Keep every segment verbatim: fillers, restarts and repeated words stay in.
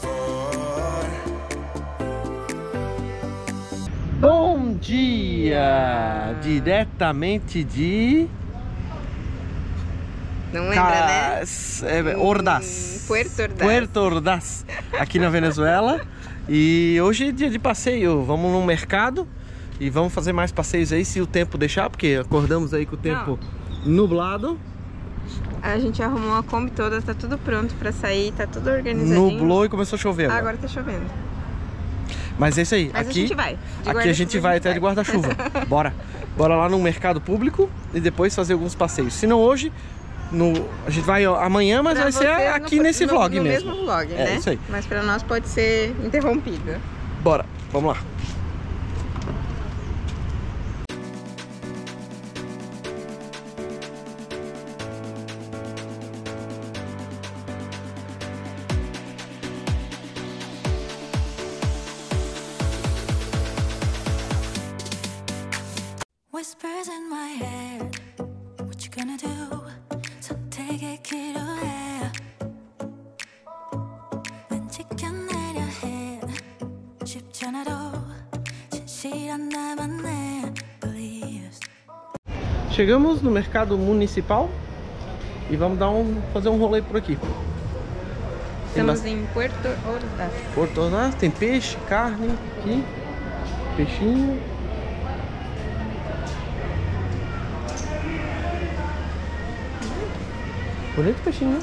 for. Bom dia! Diretamente de... Não lembra, Ca... né? Ordaz. Puerto Ordaz. Puerto Ordaz, aqui na Venezuela. E hoje é dia de passeio. Vamos no mercado e vamos fazer mais passeios aí, se o tempo deixar, porque acordamos aí com o tempo Não. nublado. A gente arrumou a Kombi toda, tá tudo pronto pra sair, tá tudo organizadinho. Nublou e começou a chover. Ah, agora tá chovendo. Mas é isso aí, Mas aqui a gente vai, aqui a gente vai até de guarda-chuva. Bora, bora lá no mercado público e depois fazer alguns passeios. Se não hoje, no, a gente vai amanhã, mas pra vai ser aqui no, nesse no, vlog no mesmo. mesmo vlog, é, né? Isso aí. Mas para nós pode ser interrompido. Bora, vamos lá. Whispers in my head, what you gonna do? So take a kid away. When chicken in your head, 쉽잖아도 진실한 나만의 beliefs. Chegamos no mercado municipal e vamos dar um, fazer um rolê por aqui. Estamos bast... em Puerto Ordaz. Puerto Ordaz tem peixe, carne aqui, peixinho. Bonito peixinho, né?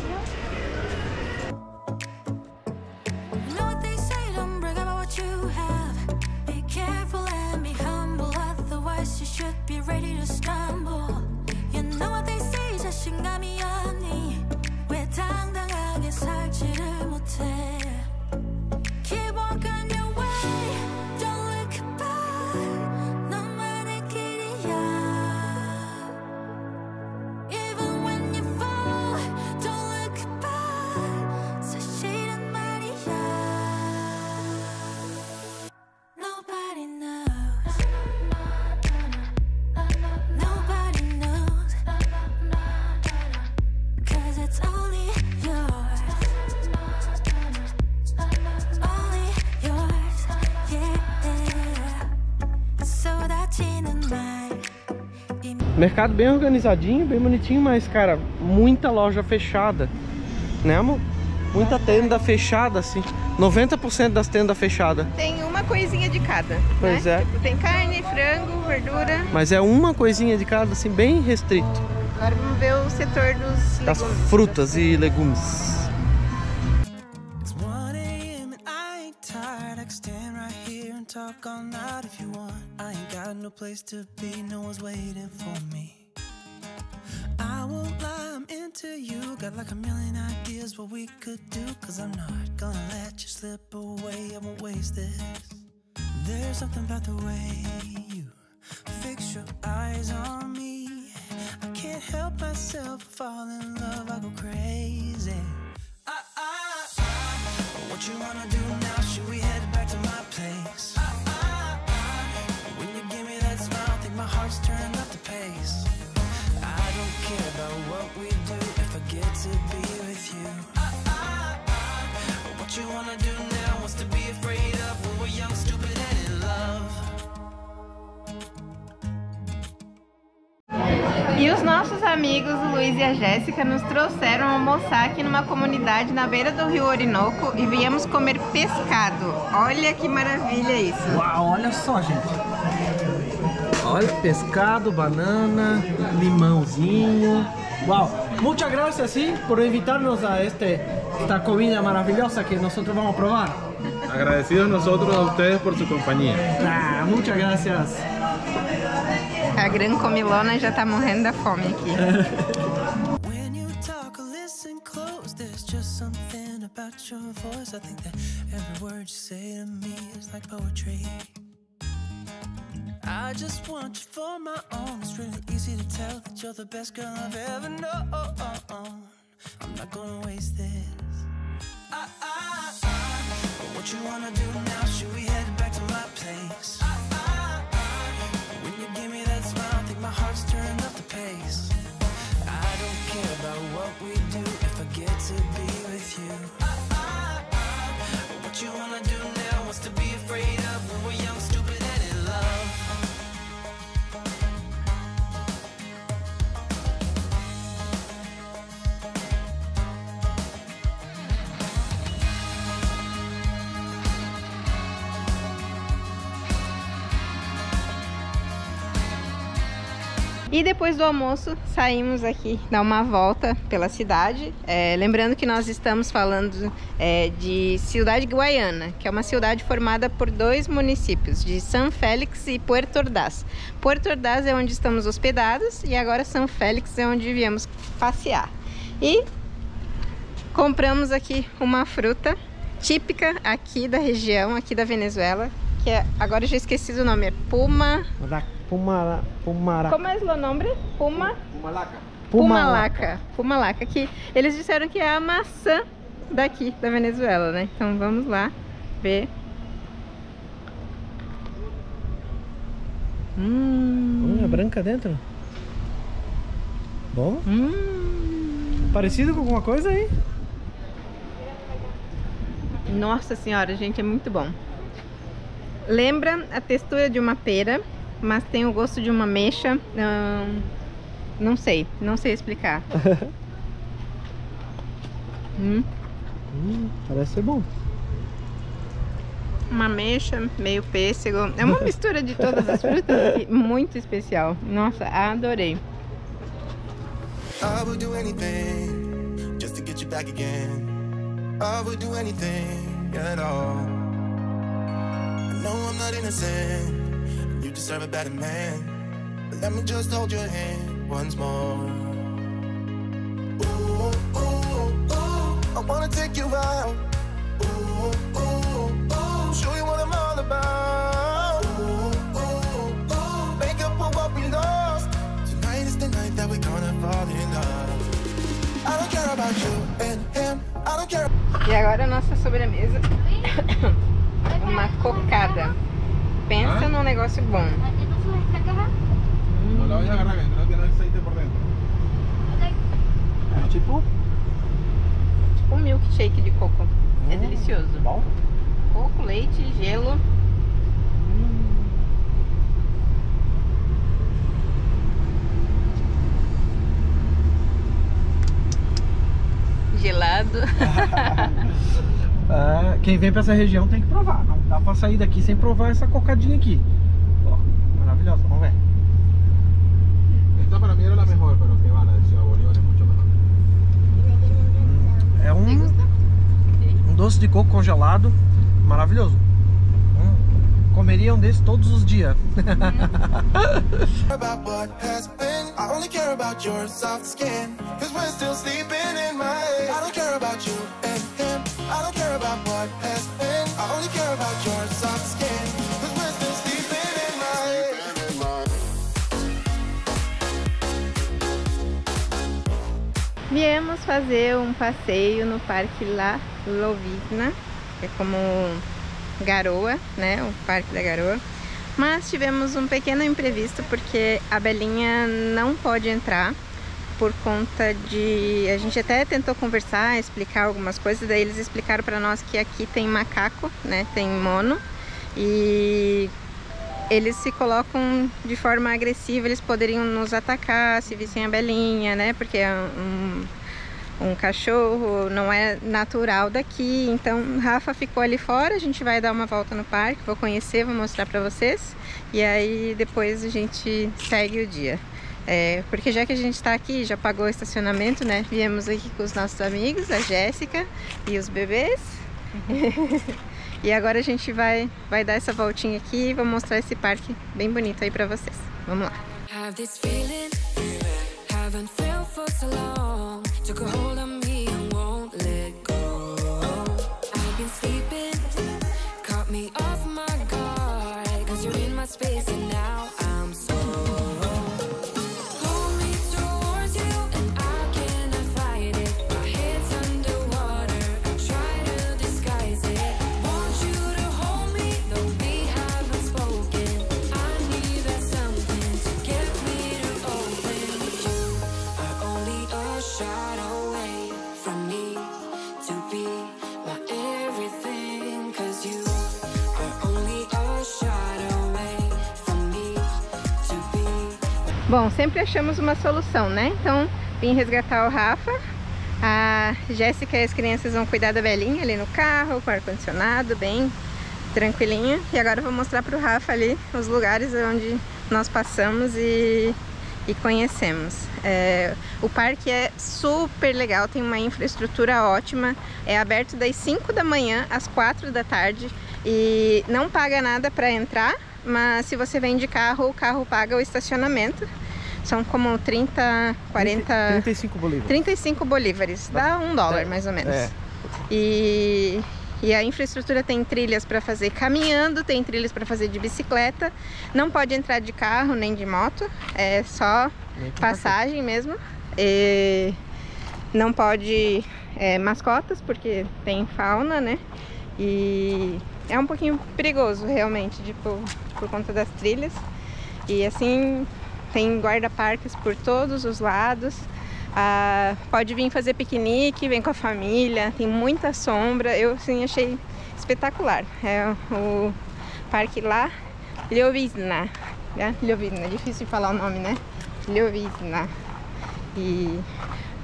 Mercado bem organizadinho, bem bonitinho, mas, cara, muita loja fechada, né, amor? Muita tenda fechada, assim, noventa por cento das tendas fechadas. Tem uma coisinha de cada, pois né? é. Tipo, tem carne, frango, verdura. Mas é uma coisinha de cada, assim, bem restrito. Agora vamos ver o setor dos legumes. Das frutas e legumes. Talk all night if you want. I ain't got no place to be, no one's waiting for me. I won't lie, I'm into you. Got like a million ideas what we could do. Cause I'm not gonna let you slip away, I won't waste this. There's something about the way you fix your eyes on me. I can't help myself, fall in love, I go crazy. I, I, I, what you wanna do now, should we head back to my place? E os nossos amigos, o Luiz e a Jéssica, nos trouxeram almoçar aqui numa comunidade na beira do rio Orinoco e viemos comer pescado. Olha que maravilha isso! Uau, olha só, gente! Olha, pescado, banana, limãozinho. Uau! Muchas gracias, sí, por invitarnos a este, esta comida maravillosa que nosotros vamos a probar. Agradecidos nosotros a ustedes por su compañía. Ah, muchas gracias. A gran comilona já tá morrendo da fome aqui. without your voice, I think that every word you say to me is like poetry. I just want you for my own. It's really easy to tell that you're the best girl I've ever known. I'm not gonna waste this. I, I, I. What you wanna do now? Should we head back to my place? I, I, I. When you give me that smile, I think my heart's turning up the pace. I don't care about what we do if I get to be with you. I, I, I. What you wanna do now? What's to be afraid of when we're young, stupid, and in love? E depois do almoço, saímos aqui dar uma volta pela cidade. É, lembrando que nós estamos falando é, de Ciudad Guayana, que é uma cidade formada por dois municípios, de São Félix e Puerto Ordaz. Puerto Ordaz é onde estamos hospedados e agora São Félix é onde viemos passear. E compramos aqui uma fruta típica aqui da região, aqui da Venezuela, que é, agora eu já esqueci o nome, é Puma... Pumala, Pumalaca. Como é o nome? Puma... Pumalaca. Pumalaca. Pumalaca, que eles disseram que é a maçã daqui, da Venezuela, né? Então vamos lá ver. Hum, hum é branca dentro? Bom? Hum. Parecido com alguma coisa aí? Nossa senhora, gente, é muito bom. Lembra a textura de uma pera, mas tem o gosto de uma ameixa, hum, não sei, não sei explicar. hum. Hum, parece ser bom. Uma ameixa, meio pêssego, é uma mistura de todas as frutas, aqui, muito especial. Nossa, adorei. I would do anything just to get you back again. I would do anything at all. I know I'm not innocent. You deserve a better man. But let me just hold your hand once more. Ooh, ooh, ooh, I wanna take you out. Ooh, ooh, ooh, show you what I'm all about. Ooh, ooh, ooh, make up for what we lost. Tonight is the night that we're gonna fall in love. I don't care about you and him. I don't care. E agora a nossa sobremesa. Uma cocada. Pensa ah? num negócio bom. Hum. É tipo? Tipo um milkshake de coco. Hum. É delicioso. Bom. Coco, leite, gelo. Hum. Gelado. É, quem vem pra essa região tem que provar, não dá pra sair daqui sem provar essa cocadinha aqui. Ó, maravilhosa, vamos ver. Esta para mim era a melhor, pero que va, la de Ciudad Bolívar é muito melhor. É um, um doce de coco congelado, maravilhoso. Hum, comeria um desses todos os dias. I don't care about what has been. I only care about your soft skin. 'Cause we're still sleeping in my head. Viemos fazer um passeio no parque La Llovizna, que é como Garoa, né? O parque da Garoa. Mas tivemos um pequeno imprevisto porque a Belinha não pode entrar. Por conta de... a gente até tentou conversar, explicar algumas coisas, daí eles explicaram para nós que aqui tem macaco, né, tem mono, e eles se colocam de forma agressiva, eles poderiam nos atacar se vissem a Belinha, né, porque é um, um cachorro, não é natural daqui. Então Rafa ficou ali fora, a gente vai dar uma volta no parque, vou conhecer, vou mostrar para vocês, e aí depois a gente segue o dia. É, porque já que a gente está aqui, já pagou o estacionamento, né? Viemos aqui com os nossos amigos, a Jéssica e os bebês. E agora a gente vai, vai dar essa voltinha aqui e vou mostrar esse parque bem bonito aí pra vocês. Vamos lá! Bom, sempre achamos uma solução, né? Então, vim resgatar o Rafa. A Jéssica e as crianças vão cuidar da Belinha ali no carro, com ar-condicionado, bem tranquilinha. E agora eu vou mostrar pro Rafa ali os lugares onde nós passamos e, e conhecemos. É, o parque é super legal, tem uma infraestrutura ótima. É aberto das cinco da manhã às quatro da tarde e não paga nada para entrar. Mas se você vem de carro, o carro paga o estacionamento. São como trinta, quarenta... trinta e cinco bolívares. trinta e cinco bolívares, dá um dólar mais ou menos. É. E, e a infraestrutura tem trilhas para fazer caminhando, tem trilhas para fazer de bicicleta. Não pode entrar de carro nem de moto, é só passagem mesmo. E não pode é, mascotas, porque tem fauna, né? E é um pouquinho perigoso realmente, tipo, por conta das trilhas. E assim, tem guarda-parques por todos os lados. Ah, pode vir fazer piquenique, vem com a família, tem muita sombra. Eu, assim, achei espetacular. É o parque lá, Llovizna. Né? Llovizna, difícil de falar o nome, né? Llovizna. E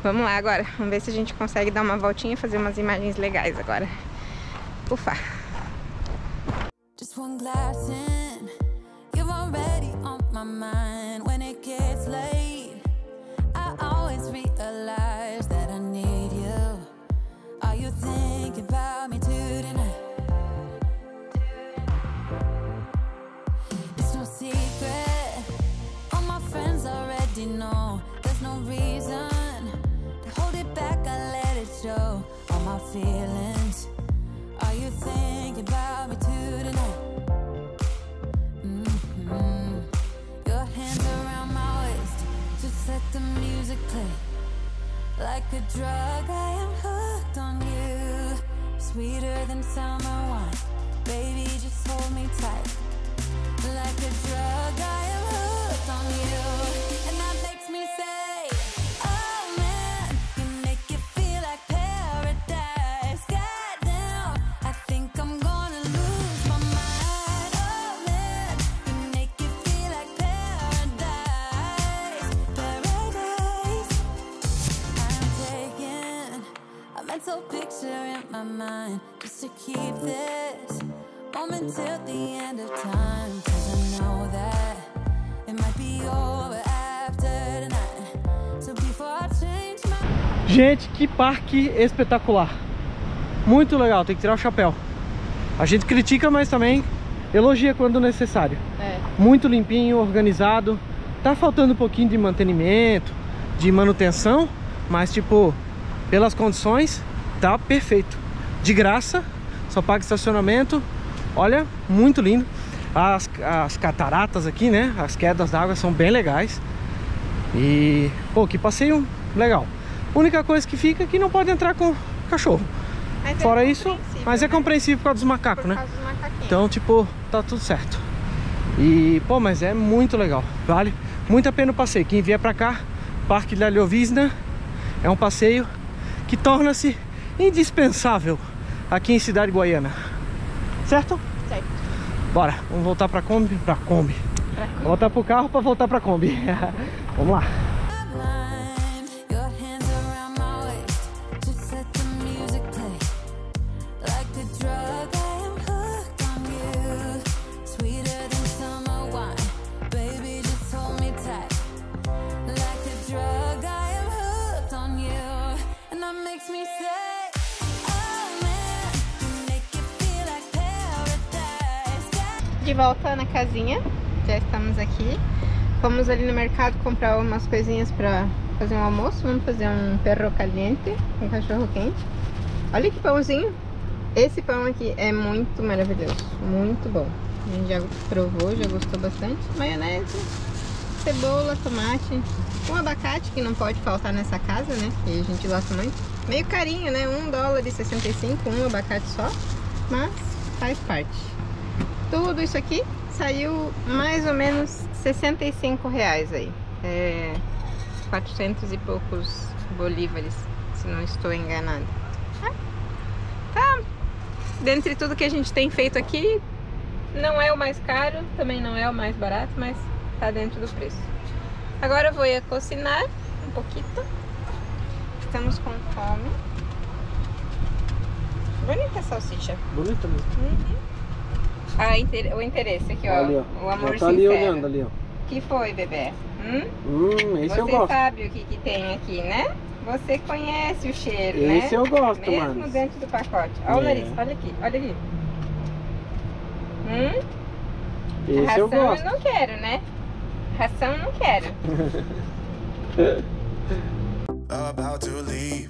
vamos lá agora, vamos ver se a gente consegue dar uma voltinha e fazer umas imagens legais agora. Ufa! One glass in, you're already on my mind. When it gets late, I always realize that I need you. Are you thinking about me too tonight? It's no secret, all my friends already know. There's no reason to hold it back, I let it show. All my feelings, are you thinking about me too tonight? Let the music play like a drug. I am hooked on you, sweeter than summer wine. Baby, just hold me tight like a drug. I am hooked on you, and that makes me say, oh man, you make it feel like paradise. Goddamn, I think I'm gonna lose my mind. Oh man, you make it feel like paradise. Mental picture in my mind, just to keep this moment till the end of time. 'Cause I know that it might be over after tonight. So before I change my... Gente, que parque espetacular! Muito legal, tem que tirar o chapéu. A gente critica, mas também elogia quando necessário. É. Muito limpinho, organizado. Tá faltando um pouquinho de mantenimento, de manutenção, mas tipo... pelas condições, tá perfeito. De graça, só paga estacionamento. Olha, muito lindo. As, as cataratas aqui, né? As quedas d'água são bem legais. E, pô, que passeio legal. Única coisa que fica é que não pode entrar com cachorro. Mas fora é isso, mas é compreensível, né? Por causa dos macacos, por causa, né? Dos macaquinhos. Então, tipo, tá tudo certo. E, pô, mas é muito legal. Vale muito a pena o passeio. Quem vier pra cá, Parque La Llovizna, é um passeio que torna-se indispensável aqui em Ciudad Guayana. Certo? Certo. Bora, vamos voltar pra Kombi? Pra Kombi. Pra Kombi. Voltar pro carro pra voltar pra Kombi. Vamos lá. De volta na casinha, já estamos aqui. Fomos ali no mercado comprar umas coisinhas para fazer um almoço. Vamos fazer um perro caliente, um cachorro quente. Olha que pãozinho! Esse pão aqui é muito maravilhoso, muito bom. A gente já provou, já gostou bastante. Maionese, cebola, tomate, um abacate que não pode faltar nessa casa, né? Que a gente gosta muito. Meio carinho, né? um dólar e sessenta e cinco, um abacate só, mas faz parte. Tudo isso aqui saiu mais ou menos sessenta e cinco reais aí. É quatrocentos e poucos bolívares, se não estou enganada. Ah, tá. Dentre tudo que a gente tem feito aqui, não é o mais caro, também não é o mais barato, mas tá dentro do preço. Agora eu vou ir a cocinar um pouquinho. Estamos com fome. Bonita a salsicha. Bonita mesmo. Uhum. Ah, inter... o interesse aqui, ó. Ali, ó. O amor sincero. Tá ali olhando, ali, ó. Que foi, bebê? Hum? Hum, esse eu gosto. Você sabe o que, que tem aqui, né? Você conhece o cheiro, esse né? Esse eu gosto, mesmo mano. Mesmo dentro do pacote. Olha o é. Larissa, olha aqui, olha aqui. Hum? Esse ração eu gosto. Eu não quero, né? Ração eu não quero. About to leave,